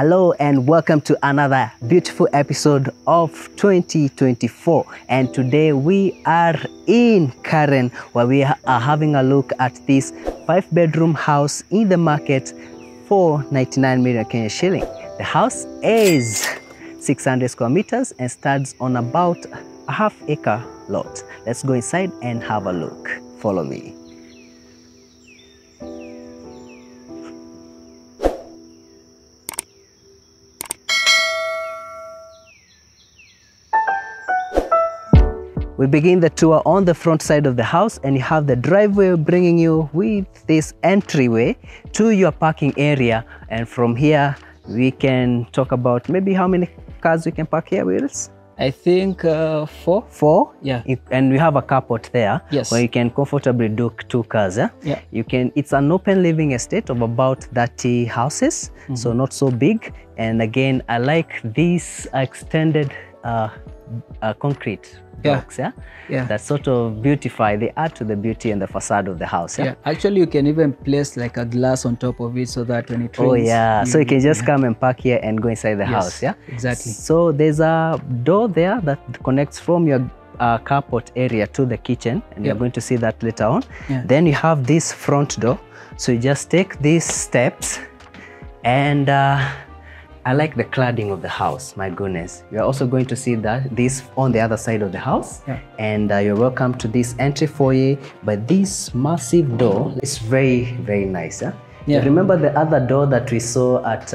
Hello and welcome to another beautiful episode of 2024, and today we are in Karen where we are having a look at this 5-bedroom house in the market for 99 million Kenya shilling. The house is 600 square meters and stands on about a half-acre lot. Let's go inside and have a look. Follow me. We begin the tour on the front side of the house, and you have the driveway bringing you with this entryway to your parking area. And from here, we can talk about maybe how many cars we can park here, Willis? I think four. Four? Yeah. And we have a carport there. Yes. Where you can comfortably do two cars. Yeah? Yeah. You can. It's an open living estate of about 30 houses, so not so big. And again, I like this extended concrete. Blocks, yeah. Yeah, that sort of beautify, they add to the beauty and the facade of the house. Yeah? Yeah, actually you can even place like a glass on top of it so that when it rains, so you can just come and park here and go inside the house. Yeah, exactly. So there's a door there that connects from your carport area to the kitchen, and you're going to see that later on. Then you have this front door, so you just take these steps, and I like the cladding of the house, my goodness. You're also going to see that this on the other side of the house. And you're welcome to this entry foyer, but this massive door is very, very nice. You remember the other door that we saw at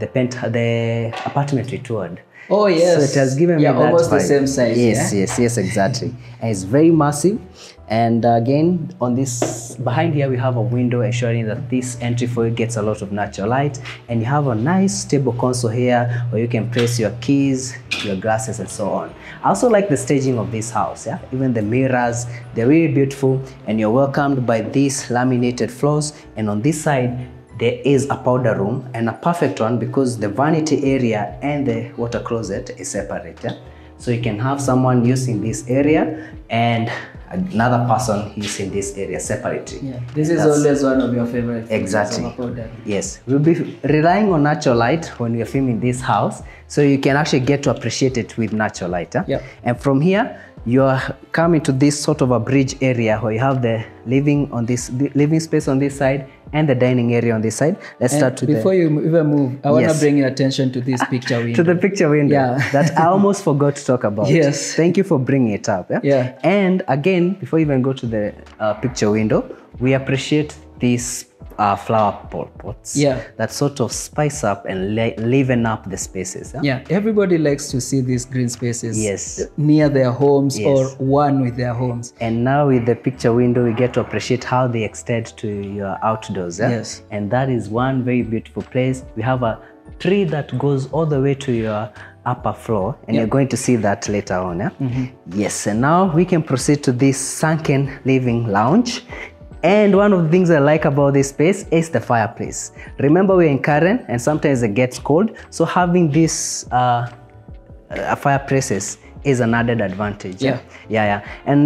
the apartment we toured? Oh, yes. So it has given me that almost vibe. The same size. Yes, yes, exactly. And it's very massive. And again, on this, behind here, we have a window ensuring that this entry foyer gets a lot of natural light. And you have a nice stable console here where you can place your keys, your glasses, and so on. I also like the staging of this house, even the mirrors, they're really beautiful. And you're welcomed by these laminated floors. And on this side, there is a powder room, and a perfect one because the vanity area and the water closet is separate. So you can have someone using this area and another person using this area separately. This is always one of your favorite things. Exactly. Yes, we'll be relying on natural light when we're filming this house, so you can actually get to appreciate it with natural light. And from here, you are coming to this sort of a bridge area where you have the living space on this side and the dining area on this side. Let's start with before you even move, I want to bring your attention to this picture window. To the picture window that I almost forgot to talk about. Yes. Thank you for bringing it up. Yeah. And again, before you even go to the picture window, we appreciate these flower pots that sort of spice up and liven up the spaces. Everybody likes to see these green spaces near their homes or one with their homes. And now with the picture window, we get to appreciate how they extend to your outdoors. Yes. And that is one very beautiful place. We have a tree that goes all the way to your upper floor, and you're going to see that later on. Yes, and now we can proceed to this sunken living lounge. And one of the things I like about this space is the fireplace. Remember, we're in Karen and sometimes it gets cold. So having these fireplaces is an added advantage. And I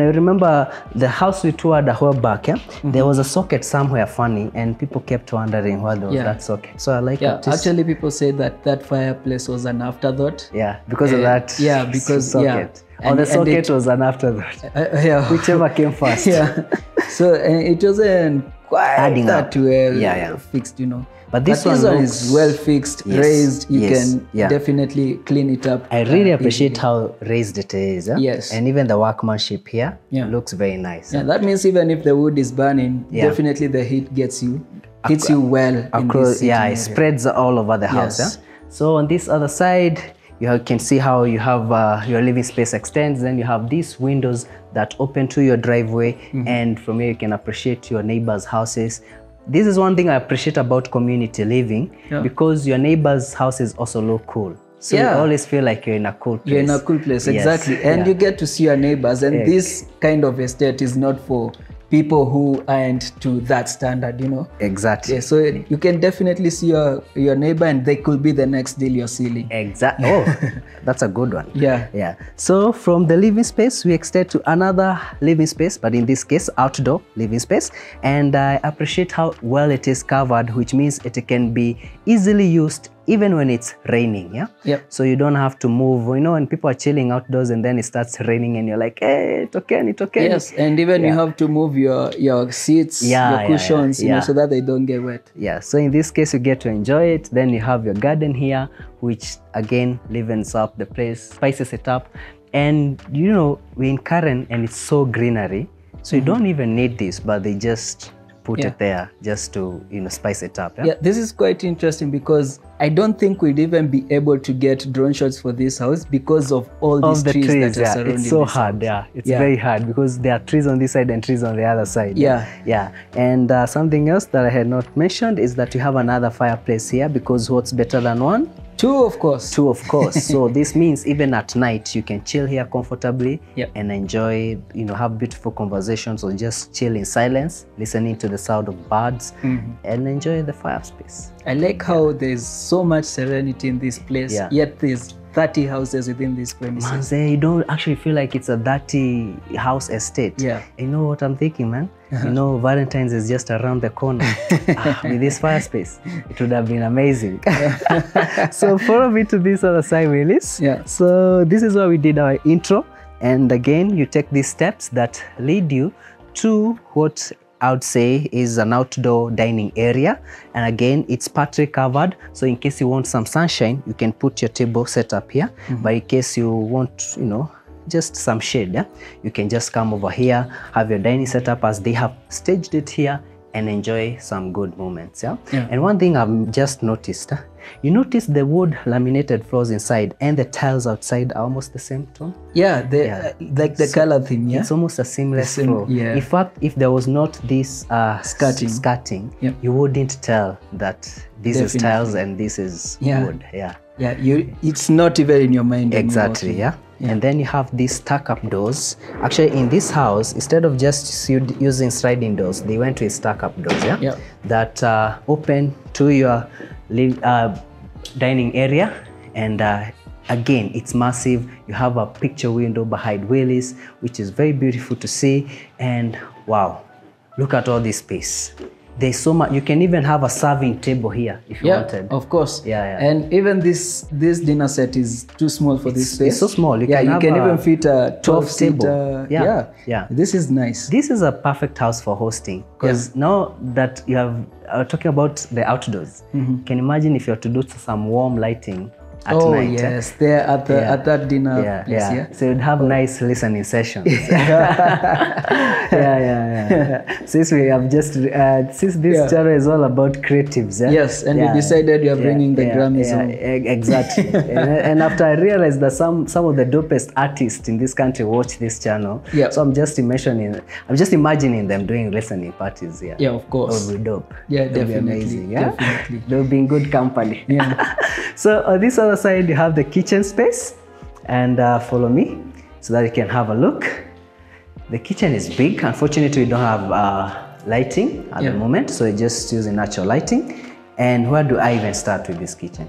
remember the house we toured a while back, there was a socket somewhere funny and people kept wondering why there was that socket. So I like it. Actually, people say that that fireplace was an afterthought. Yeah, because of that socket. Or the socket was an afterthought. Whichever came first. So it wasn't quite adding that well fixed, you know. But this one is well fixed, raised. You can definitely clean it up. I really appreciate how raised it is. Yes. And even the workmanship here looks very nice. Yeah, that means even if the wood is burning, definitely the heat hits you well. Of course, it spreads all over the house. So on this other side, you can see how you have your living space extends. Then you have these windows that open to your driveway. And from here you can appreciate your neighbors' houses. This is one thing I appreciate about community living, because your neighbors' houses also look cool. So you always feel like you're in a cool place. You're in a cool place, exactly. And you get to see your neighbors. And this kind of estate is not for people who aren't to that standard, you know. Exactly. So you can definitely see your neighbor, and they could be the next deal you're selling. Exactly. Oh, that's a good one. Yeah. So from the living space, we extend to another living space, but in this case, outdoor living space. And I appreciate how well it is covered, which means it can be easily used even when it's raining, yeah? Yep. So you don't have to move. You know, when people are chilling outdoors and then it starts raining and you're like, hey, it's okay. Yes, and even you have to move your seats, your cushions, you know, so that they don't get wet. Yeah, so in this case, you get to enjoy it. Then you have your garden here, which again, livens up the place, spices it up. And you know, we're in Karen and it's so greenery. So you don't even need this, but they just put it there just to, you know, spice it up. Yeah? Yeah, this is quite interesting because I don't think we'd even be able to get drone shots for this house because of all these trees that are surrounding. It's so hard, It's very hard because there are trees on this side and trees on the other side. And something else that I had not mentioned is that you have another fireplace here because what's better than one? Two, of course. Two, of course. So this means even at night, you can chill here comfortably and enjoy, you know, have beautiful conversations or just chill in silence, listening to the sound of birds and enjoy the fireplace. I like how there's so much serenity in this place, yet there's 30 houses within this premises. Man, you don't actually feel like it's a 30 house estate. Yeah. You know what I'm thinking, man? You know, Valentine's is just around the corner. With this fireplace, it would have been amazing. So follow me to this other side, Willis. Yeah. So this is where we did our intro. And again, you take these steps that lead you to what I would say is an outdoor dining area, and again it's partly covered, so in case you want some sunshine you can put your table set up here, but in case you want, you know, just some shade, you can just come over here, have your dining set up as they have staged it here and enjoy some good moments. And one thing I've just noticed, you notice the wood laminated floors inside and the tiles outside are almost the same tone. Like the color theme. It's almost a seamless floor. In fact, if there was not this skirting, you wouldn't tell that this is tiles and this is wood. It's not even in your mind exactly. And then you have these stack-up doors. Actually, in this house, instead of just using sliding doors, they went to stack-up doors, that open to your dining area. And again, it's massive. You have a picture window behind Willis, which is very beautiful to see. And wow, look at all this space. There's so much. You can even have a serving table here if you wanted. Of course. And even this dinner set is too small for this space. It's so small. You can even fit a 12 table. This is nice. This is a perfect house for hosting because now that you have talking about the outdoors, you can imagine if you have to do some warm lighting at night. Yes, there at the at that dinner place. So you'd have nice listening sessions. Since we have just since this channel is all about creatives. And we decided you are bringing the Grammys on. Exactly. and after I realized that some of the dopest artists in this country watch this channel, so I'm just imagining them doing listening parties. Of course. It would be dope. Definitely. Be amazing. Definitely. They'll be in good company. So this other side you have the kitchen space, and follow me so that you can have a look. The kitchen is big. Unfortunately, we don't have lighting at the moment, so we're just using natural lighting. And where do I even start with this kitchen?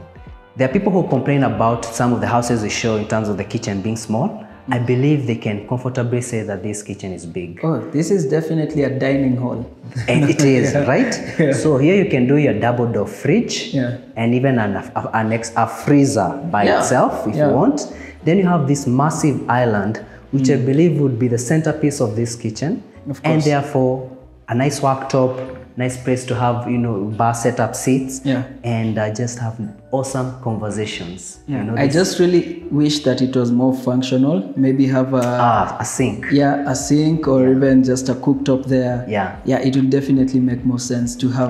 There are people who complain about some of the houses we show in terms of the kitchen being small. I believe they can comfortably say that this kitchen is big. This is definitely a dining hall. And it is, right? So here you can do your double door fridge and even a freezer by itself if you want. Then you have this massive island, which I believe would be the centerpiece of this kitchen. Of course. And therefore, a nice worktop, nice place to have, you know, bar setup seats and just have awesome conversations. You know, I just really wish that it was more functional. Maybe have a sink. A sink or even just a cooktop there. It will definitely make more sense to have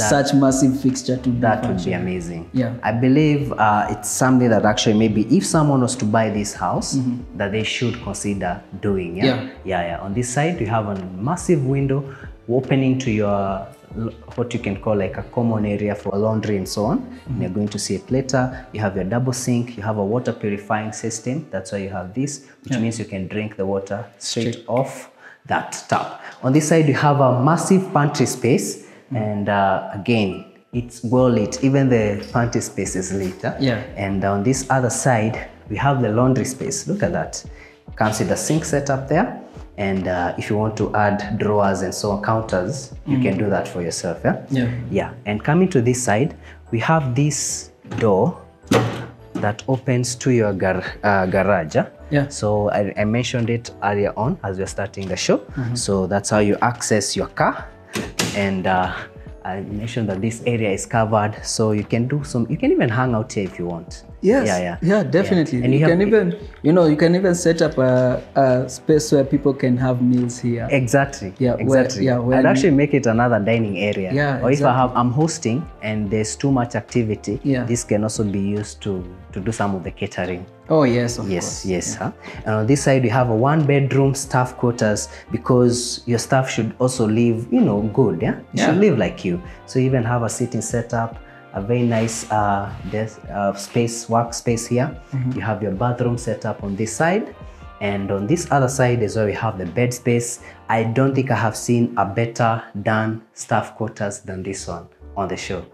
such massive fixture to that would be amazing. I believe it's something that actually maybe if someone was to buy this house, that they should consider doing. On this side, you have a massive window opening to your what you can call like a common area for laundry and so on. And you're going to see it later. You have your double sink, you have a water purifying system. That's why you have this, which means you can drink the water straight off that tap. On this side, you have a massive pantry space. And again, it's well lit. Even the pantry space is lit. And on this other side, we have the laundry space. Look at that. Comes with the sink set up there. And if you want to add drawers and so on, counters, you can do that for yourself. And coming to this side, we have this door that opens to your garage. Yeah. So I mentioned it earlier on as we're starting the show. Mm-hmm. So that's how you access your car. And I mentioned that this area is covered, so you can do some. You can even hang out here if you want. Yes. Yeah, yeah, yeah, definitely. Yeah. And you can even, you know, you can even set up a space where people can have meals here. Exactly. Yeah, exactly. Where, yeah, where I'd actually make it another dining area. Yeah. Or if exactly. I'm hosting and there's too much activity, yeah, this can also be used to do some of the catering. Oh yes, of course. Yes, yes. Yeah. Huh? And on this side, you have a one-bedroom staff quarters because your staff should also live, you know, good. Yeah, they should live like you. So you even have a sitting setup, a very nice desk, space, workspace here. Mm-hmm. You have your bathroom setup on this side, and on this other side is where we have the bed space. I don't think I have seen a better done staff quarters than this one on the show.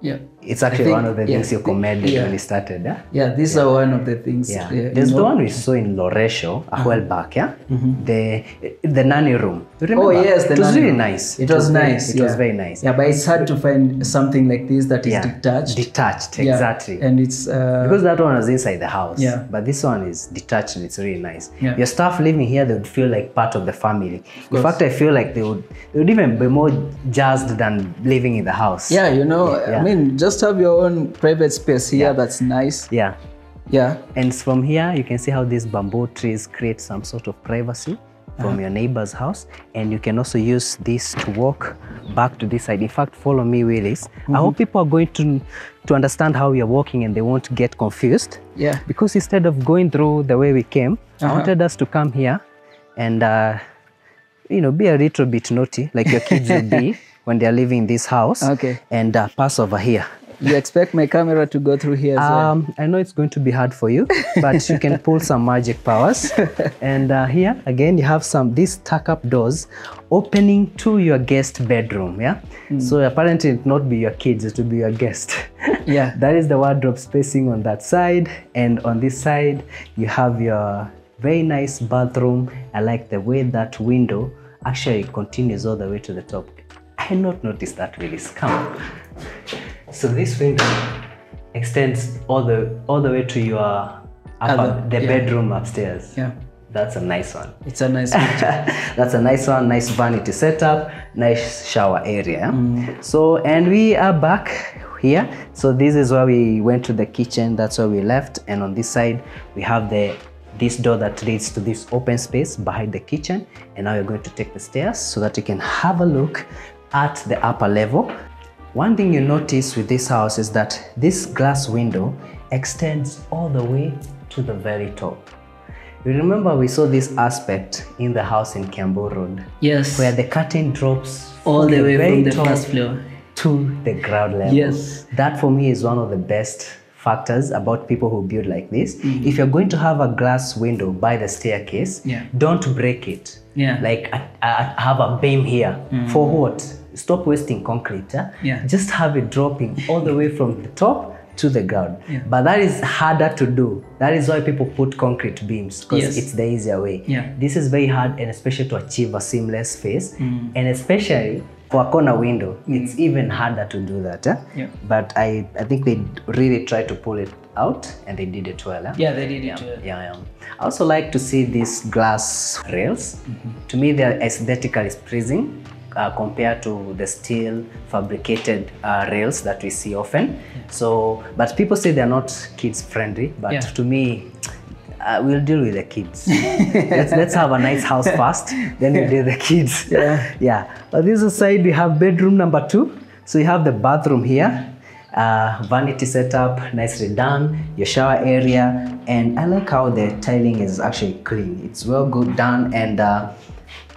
Yeah, it's actually one of the things you commended when you started. Huh? Yeah, these are one of the things. Yeah, there's the one we saw in Loresho a while back. Yeah, the nanny room. Remember? Oh yes, the nanny. It was really nice. It was nice. It was very nice. Yeah, but it's hard to find something like this that is detached. Detached, exactly. And it's because that one was inside the house. Yeah, but this one is detached and it's really nice. Yeah. Your staff living here, they would feel like part of the family. In fact, I feel like they would even be more jazzed than living in the house. Yeah, you know. Yeah. I mean, just have your own private space here that's nice. Yeah. Yeah. And from here, you can see how these bamboo trees create some sort of privacy from your neighbor's house. And you can also use this to walk back to this side. In fact, follow me, Willis. Mm-hmm. I hope people are going to understand how we are walking and they won't get confused. Yeah. Because instead of going through the way we came, I wanted us to come here and, you know, be a little bit naughty like your kids will be when they're living in this house, and pass over here. You expect my camera to go through here as well? I know it's going to be hard for you, but you can pull some magic powers. And here, again, you have these tuck-up doors opening to your guest bedroom, yeah? Mm. So apparently it not be your kids, it will be your guest. Yeah. That is the wardrobe spacing on that side. And on this side, you have your very nice bathroom. I like the way that window actually continues all the way to the top. I had not noticed that, really. Come on. So this window extends all the way to your bedroom upstairs. Yeah, that's a nice one. It's a nice one. That's a nice one. Nice vanity setup. Nice shower area. Mm. So, and we are back here. So this is where we went to the kitchen. That's where we left. And on this side, we have this door that leads to this open space behind the kitchen. And now you're going to take the stairs so that you can have a look at the upper level. One thing you notice with this house is that this glass window extends all the way to the very top. You remember we saw this aspect in the house in Campbell Road? Yes. Where the curtain drops all the way from the first floor to the ground level. Yes. That for me is one of the best factors about people who build like this. Mm-hmm. If you're going to have a glass window by the staircase, don't break it. Yeah. Like I have a beam here. Mm-hmm. For what? Stop wasting concrete. Huh? Yeah. Just have it dropping all the way from the top to the ground. Yeah. But that is harder to do. That is why people put concrete beams, because it's the easier way. Yeah. This is very hard, and especially to achieve a seamless face, and especially for a corner window, it's even harder to do that. Eh? Yeah. But I think they really tried to pull it out, and they did it well. Eh? Yeah, they did it well. Yeah, yeah. I also like to see these glass rails. Mm-hmm. To me, they are aesthetically pleasing compared to the steel fabricated rails that we see often. Yeah. So, but people say they're not kids friendly, but to me, we'll deal with the kids. Let's have a nice house first, then we'll deal with the kids. Yeah. Yeah. But this aside, we have bedroom number 2. So you have the bathroom here, vanity setup, nicely done, your shower area, and I like how the tiling is actually clean. It's well good done, and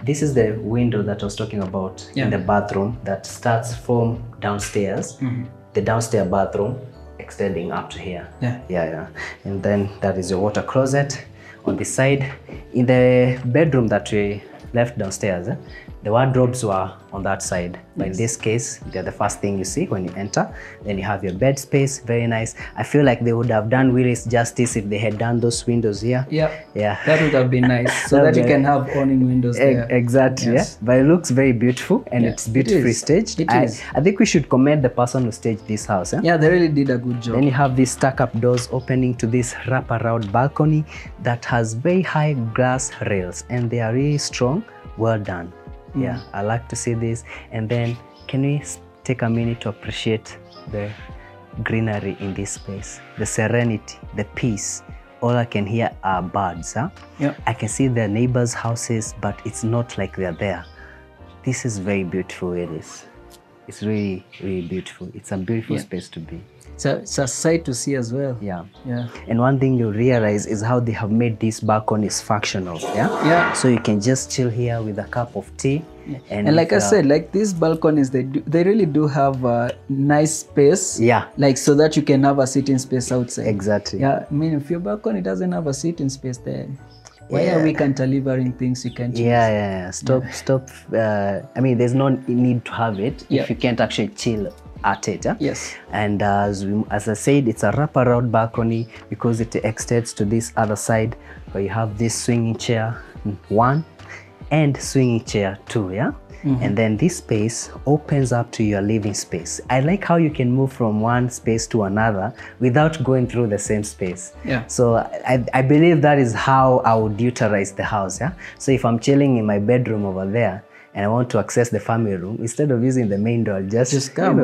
this is the window that I was talking about in the bathroom that starts from downstairs, the downstairs bathroom, extending up to here. Yeah. Yeah, yeah. And then that is your water closet on this side. In the bedroom that we left downstairs, The wardrobes were on that side, but yes, in this case, they're the first thing you see when you enter. Then you have your bed space, very nice. I feel like they would have done Willis justice if they had done those windows here. Yeah, yeah, that would have been nice. So that you can have awning windows there. Exactly, yes. Yeah. But it looks very beautiful, and yeah, it's beautifully staged. I think we should commend the person who staged this house. Eh? Yeah, they really did a good job. Then you have these stack-up doors opening to this wraparound balcony that has very high glass rails, and they are really strong. Well done. Yeah, I like to see this. And then can we take a minute to appreciate the greenery in this space, the serenity, the peace. All I can hear are birds. Huh? Yeah. I can see their neighbors' houses, but it's not like they're there. This is very beautiful, it is. It's really, really beautiful. It's a beautiful space to be. So it's a sight to see as well. Yeah. Yeah. And one thing you'll realize is how they have made these balconies functional. Yeah. Yeah. So you can just chill here with a cup of tea. Yeah. And like I said, like these balconies, they really do have a nice space. Yeah. Like so that you can have a sitting space outside. Exactly. Yeah. I mean, if your balcony doesn't have a sitting space, then why are we cantilevering things you can't use? Yeah, yeah, yeah. Stop. I mean, there's no need to have it if you can't actually chill at it. Huh? Yes. And as I said, it's a wraparound balcony because it extends to this other side where you have this swinging chair one and swinging chair two. Yeah. Mm-hmm. And then this space opens up to your living space. I like how you can move from one space to another without going through the same space. Yeah. So I believe that is how I would utilize the house. Yeah. So if I'm chilling in my bedroom over there, and I want to access the family room, instead of using the main door, just come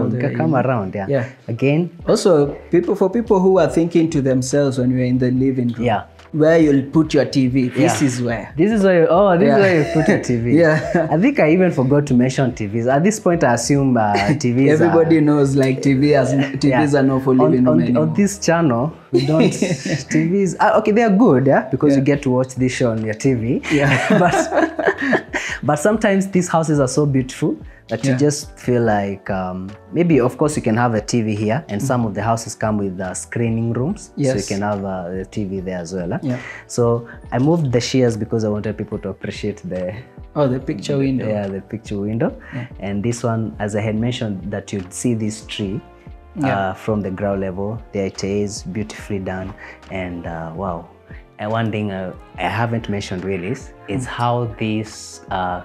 around. Yeah. Yeah. Again. Also, for people who are thinking to themselves when you're in the living room, where you'll put your TV. This is where. This is where. This is where you put your TV. Yeah. I think I even forgot to mention TVs. At this point, I assume TVs. Everybody knows like TVs are not for living room anymore. On this channel, we don't TVs. Okay, they are good. Yeah, because you get to watch this show on your TV. Yeah. But sometimes these houses are so beautiful that you just feel like maybe, of course, you can have a TV here, and some of the houses come with screening rooms, so you can have a TV there as well. Huh? Yeah. So I moved the shears because I wanted people to appreciate the picture window. Yeah, the picture window. Yeah. And this one, as I had mentioned, that you'd see this tree from the ground level. There it is, beautifully done, and wow. And one thing I haven't mentioned really is how these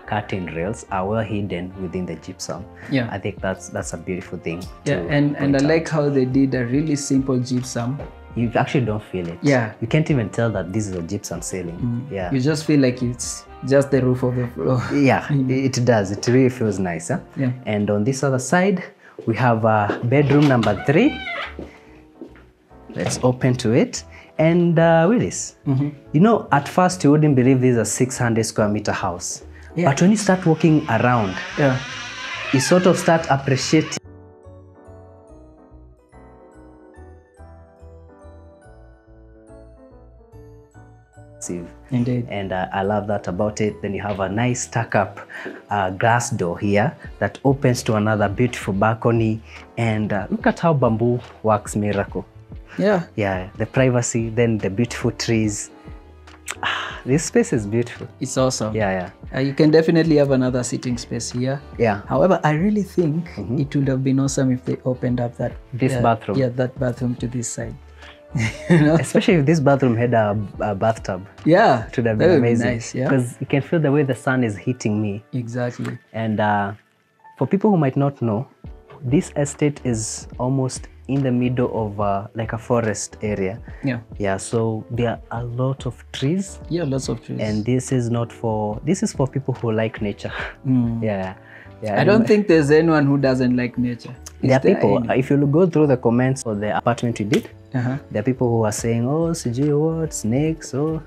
curtain rails are well hidden within the gypsum. Yeah. I think that's a beautiful thing. Yeah, and I like how they did a really simple gypsum. You actually don't feel it. Yeah. You can't even tell that this is a gypsum ceiling. Yeah. You just feel like it's just the roof of the floor. Yeah, it does. It really feels nice. Huh? Yeah. And on this other side, we have bedroom number 3. Let's open to it. And Willis, you know, at first you wouldn't believe this is a 600 square meter house. Yeah. But when you start walking around, you sort of start appreciating. Indeed. And I love that about it. Then you have a nice stack-up glass door here that opens to another beautiful balcony. And look at how bamboo works miracle. Yeah. Yeah, the privacy, then the beautiful trees. This space is beautiful. It's awesome. Yeah, yeah. You can definitely have another sitting space here. Yeah. However, I really think it would have been awesome if they opened up this bathroom. Yeah, that bathroom to this side. You know? Especially if this bathroom had a bathtub. Yeah. It would have been amazing. Nice, yeah. Because you can feel the way the sun is hitting me. Exactly. And for people who might not know, this estate is almost in the middle of like a forest area. Yeah. Yeah, so there are a lot of trees. Yeah, lots of trees. And this is for people who like nature. Yeah. Yeah. I don't think there's anyone who doesn't like nature. There are people, if you go through the comments for the apartment we did, there are people who are saying, oh, CJ, what, snakes, oh.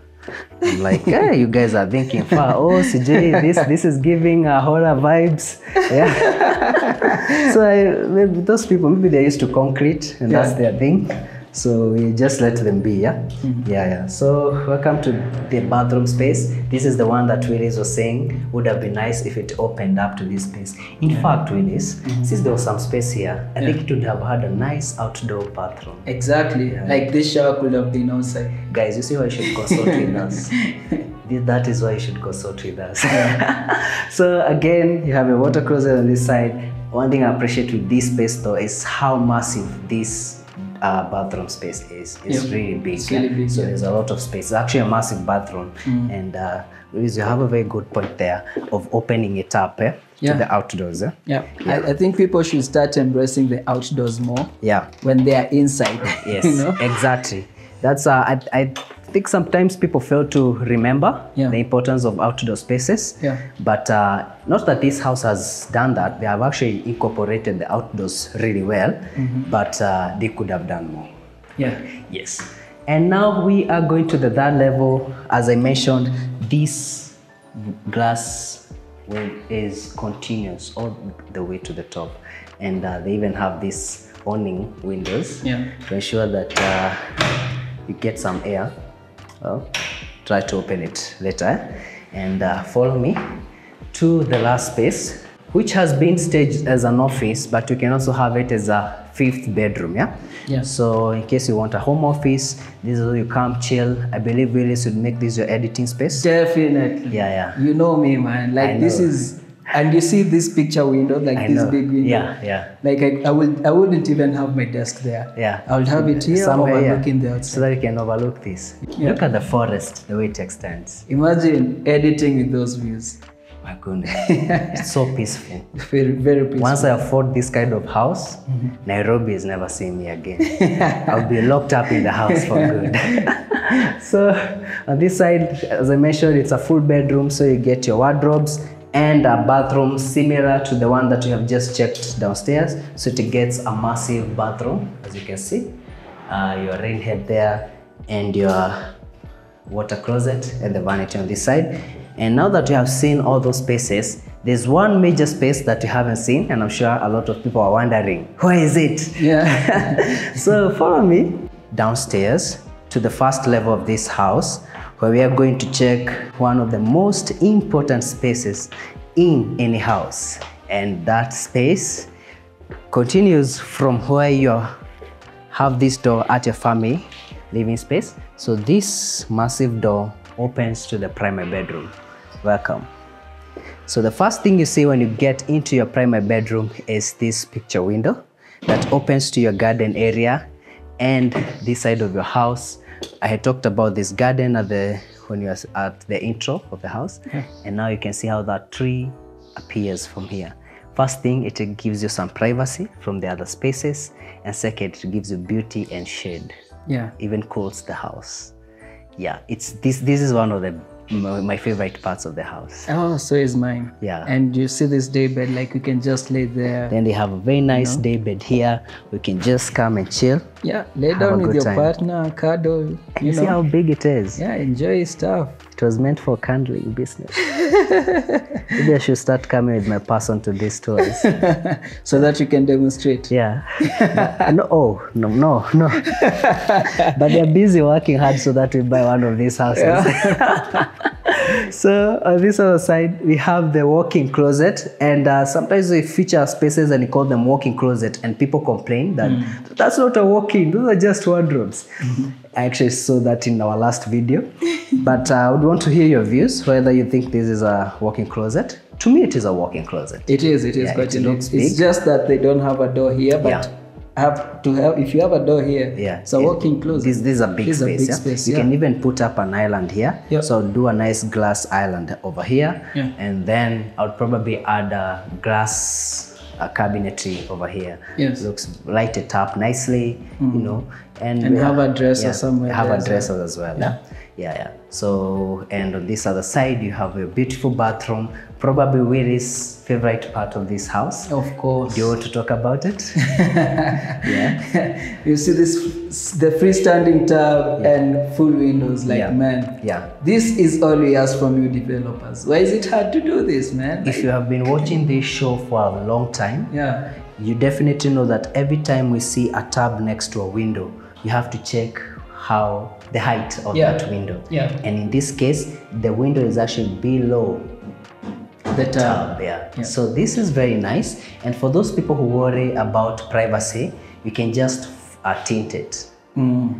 I'm like, hey, you guys are thinking far. Oh, CJ, this is giving horror vibes. Yeah. So those people, maybe they're used to concrete and that's their thing. So we just let them be, yeah? Yeah, yeah. So welcome to the bathroom space. This is the one that Willis was saying would have been nice if it opened up to this space. In fact, Willis, since there was some space here, I think it would have had a nice outdoor bathroom. Exactly. Yeah. Like this shower could have been outside. Guys, you see why you should consult with us. That is why you should consult with us. So again, you have a water closet on this side. One thing I appreciate with this space though is how massive this bathroom space is. It's really big. It's really big, so there's a lot of space. It's actually a massive bathroom. And you have a very good point there of opening it up to the outdoors. I think people should start embracing the outdoors more when they are inside. Yes, you know? Exactly. That's I think sometimes people fail to remember the importance of outdoor spaces. But not that this house has done that. They have actually incorporated the outdoors really well, but they could have done more. And now we are going to the third level. As I mentioned, this glass is continuous all the way to the top, and they even have these awning windows to ensure that you get some air. I'll try to open it later. And follow me to the last space, which has been staged as an office, but you can also have it as a fifth bedroom. So in case you want a home office, this is where you come chill. I believe Willis would make this your editing space. Definitely. You know me, man, like this is, and you see this picture window, like I this know. Big window. Like I wouldn't even have my desk there. I would have it here somewhere overlooking the outside, so that you can overlook this. Look at the forest, the way it extends. Imagine editing with those views. My goodness, it's so peaceful. Very, very peaceful. Once I afford this kind of house, Nairobi is never seeing me again. I'll be locked up in the house for good. So on this side, as I mentioned, it's a full bedroom, so you get your wardrobes and a bathroom similar to the one that we have just checked downstairs. So it gets a massive bathroom, as you can see. Your rain head there and your water closet and the vanity on this side. And now that you have seen all those spaces, there's one major space that you haven't seen, and I'm sure a lot of people are wondering, where is it? So follow me downstairs to the first level of this house, where we are going to check one of the most important spaces in any house. And that space continues from where you have this door at your family living space. So this massive door opens to the primary bedroom. Welcome. So the first thing you see when you get into your primary bedroom is this picture window that opens to your garden area and this side of your house. I had talked about this garden at the when you were at the intro of the house, and now you can see how that tree appears from here. First thing, it gives you some privacy from the other spaces, and second, it gives you beauty and shade. Even cools the house. It's this is one of the my favorite parts of the house. Oh, so is mine. And you see this daybed, like you can just lay there. Then they have a very nice daybed here. We can just come and chill. Lay down with your partner, cuddle. You see how big it is. Enjoy stuff. It was meant for candling business. Maybe I should start coming with my person to these tours. So that you can demonstrate. No. But they're busy working hard so that we buy one of these houses. So on this other side, we have the walk-in closet, and sometimes we feature spaces and we call them walk-in closet, and people complain that that's not a walk-in, those are just wardrobes. I actually saw that in our last video, but I would want to hear your views, whether you think this is a walk-in closet. To me, it is a walk-in closet. It is, but it looks big. It's just that they don't have a door here, but if you have a door here, it's a walk-in closet. This is a big space. You can even put up an island here. So I'll do a nice glass island over here, and then I would probably add a glass cabinetry over here. Looks lighted up nicely, you know, and have a dresser somewhere. Have a dresser as well. So, and on this other side, you have a beautiful bathroom. Probably Willis' favorite part of this house. Of course. Do you want to talk about it? You see this, the freestanding tub and full windows. Like man, this is all we ask from you developers. Why is it hard to do this, man? If you have been watching this show for a long time, you definitely know that every time we see a tub next to a window, you have to check how the height of that window. And in this case, the window is actually below the tub. So this is very nice, and for those people who worry about privacy, you can just tint it.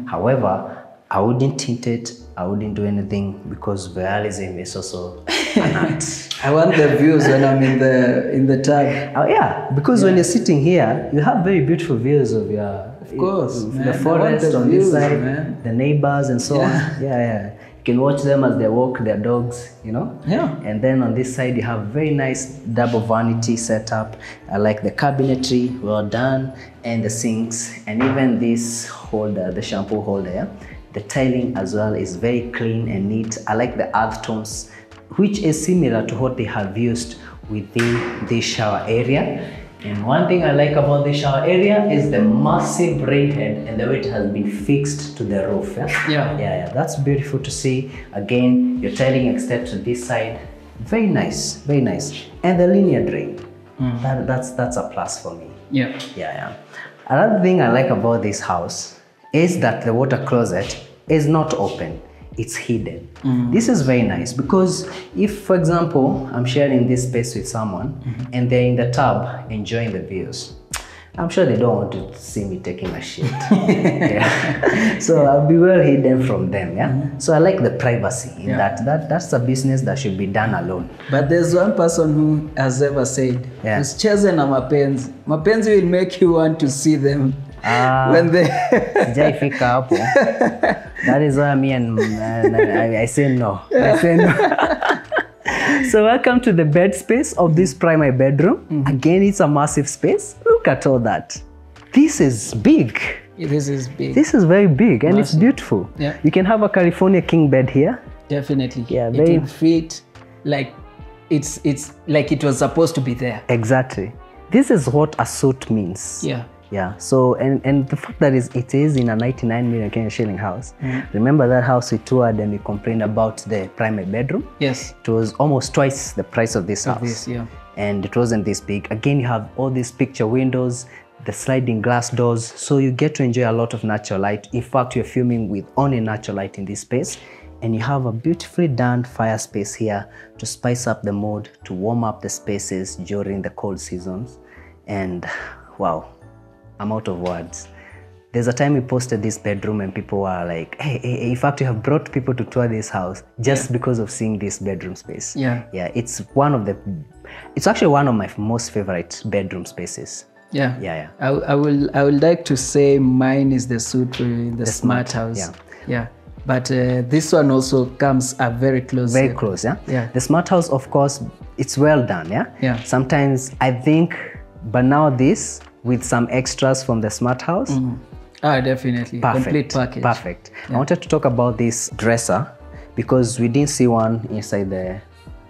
However, I wouldn't tint it, I wouldn't do anything, because realism is also an art. I want the views when I'm in the tub. Oh, yeah, because when you're sitting here, you have very beautiful views of your... Of course, the forest on this side, man. The neighbors and so on. Yeah, yeah. You can watch them as they walk their dogs, you know? Yeah. And then on this side, you have very nice double vanity setup. I like the cabinetry, well done, and the sinks, and even this holder, the shampoo holder, yeah? The tiling as well is very clean and neat. I like the earth tones, which is similar to what they have used within this shower area. And one thing I like about this shower area is the massive rain head and the way it has been fixed to the roof. Yeah? Yeah. Yeah, that's beautiful to see. Again, your tiling extends to this side. Very nice, very nice. And the linear drain, that's a plus for me. Yeah. Yeah, yeah. Another thing I like about this house is that the water closet is not open, it's hidden. This is very nice, because if, for example, I'm sharing this space with someone and they're in the tub enjoying the views, I'm sure they don't want to see me taking a shit. Yeah. So I'll be well hidden from them. Yeah. So I like the privacy in that's a business that should be done alone. But there's one person who has ever said, who's chosen a mapenzi. Mapenzi will make you want to see them. When they that is why me and I say no. I say no. So welcome to the bed space of this primary bedroom. Again, it's a massive space. Look at all that. This is big. This is big. This is very big, and massive. It's beautiful. Yeah. You can have a California king bed here. Definitely. Yeah. It will fit like it's like it was supposed to be there. Exactly. This is what a suite means. Yeah. Yeah, so and the fact that it is in a 99 million Kenyan shilling house. Remember that house we toured and we complained about the primary bedroom? Yes. It was almost twice the price of this house. And it wasn't this big. Again, you have all these picture windows, the sliding glass doors, so you get to enjoy a lot of natural light. In fact, you're filming with only natural light in this space. And you have a beautifully done fire space here to spice up the mood, to warm up the spaces during the cold seasons. And wow. I'm out of words. There's a time we posted this bedroom and people were like, hey, in fact, you have brought people to tour this house just because of seeing this bedroom space. Yeah. Yeah, it's actually one of my most favorite bedroom spaces. Yeah. Yeah, yeah. I would like to say mine is the suite, the smart house. Yeah. Yeah. But this one also comes up very close. Very close, yeah? Yeah. The smart house, of course, it's well done, yeah? Yeah. Sometimes I think, but now this, with some extras from the smart house. Ah, definitely. Perfect. Complete package. Perfect. Yeah. I wanted to talk about this dresser because we didn't see one inside the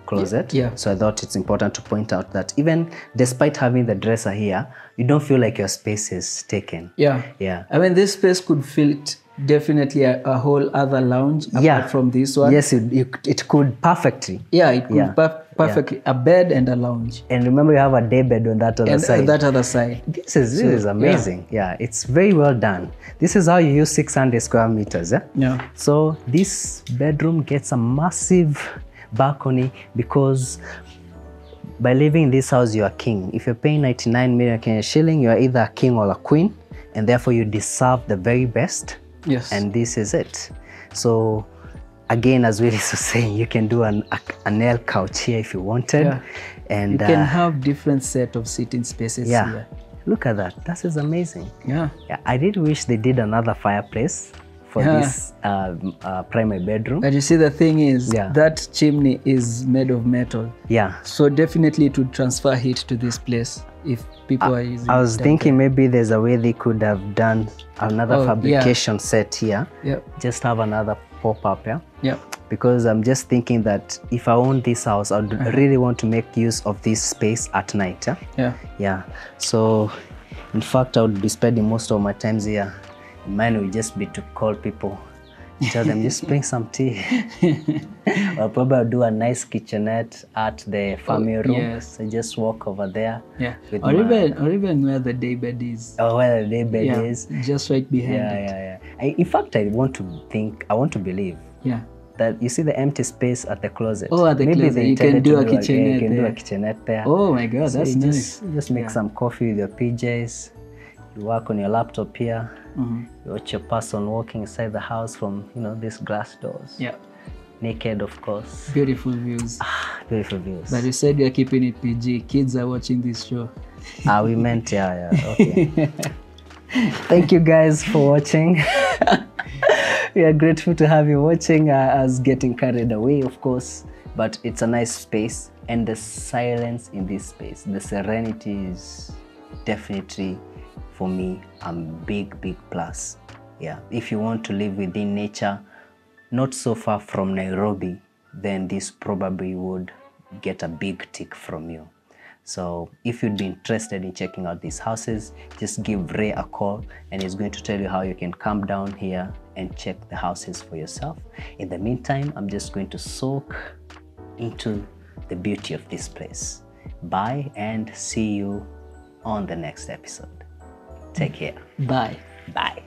closet. Yeah. So I thought it's important to point out that even despite having the dresser here, you don't feel like your space is taken. Yeah. Yeah. I mean, this space could fit definitely a whole other lounge apart from this one. Yes, it could perfectly. Yeah, it could perfectly. Yeah. A bed and a lounge. And remember, you have a day bed on that other side. On that other side. This is amazing. Yeah. Yeah, it's very well done. This is how you use 600 square meters. Yeah. Yeah. So this bedroom gets a massive balcony because by living in this house, you are king. If you're paying 99 million Kenyan shilling, you are either a king or a queen, and therefore you deserve the very best. Yes. And this is it. So again, as Willis was saying, you can do an L couch here if you wanted. Yeah. And you can have different set of seating spaces here. Look at that. That is amazing. Yeah. Yeah. I did wish they did another fireplace for this primary bedroom. But you see, the thing is, that chimney is made of metal. Yeah. So definitely it would transfer heat to this place if people are using it. I was thinking maybe there's a way they could have done another fabrication set here. Yeah. Just have another pop-up, yeah? Yeah. Because I'm just thinking that if I own this house, I would really want to make use of this space at night, yeah? Yeah. Yeah. So, in fact, I would be spending most of my times here. Mine would just be to call people, tell them, just bring some tea. Or probably do a nice kitchenette at the family room. Yes. So just walk over there. Yeah. Or even where the daybed is. Or where the daybed is. Just right behind it. Yeah, yeah. In fact, I want to think, I want to believe. Yeah. That you see the empty space at the closet. Oh, at the closet. You can do a kitchenette. You can do a kitchenette there. Oh my God, so that's nice. Just make some coffee with your PJs. You work on your laptop here. You watch a person walking inside the house from, you know, these glass doors. Yeah. Naked, of course. Beautiful views. Beautiful views. But you said you're keeping it PG. Kids are watching this show. We meant, yeah. Okay. Thank you guys for watching. We are grateful to have you watching us getting carried away, of course. But it's a nice space. And the silence in this space, the serenity is definitely, for me, a big plus. Yeah. If you want to live within nature, not so far from Nairobi, then this probably would get a big tick from you. So if you'd be interested in checking out these houses, just give Ray a call and he's going to tell you how you can come down here and check the houses for yourself. In the meantime, I'm just going to soak into the beauty of this place. Bye, and see you on the next episode. Take care. Bye. Bye.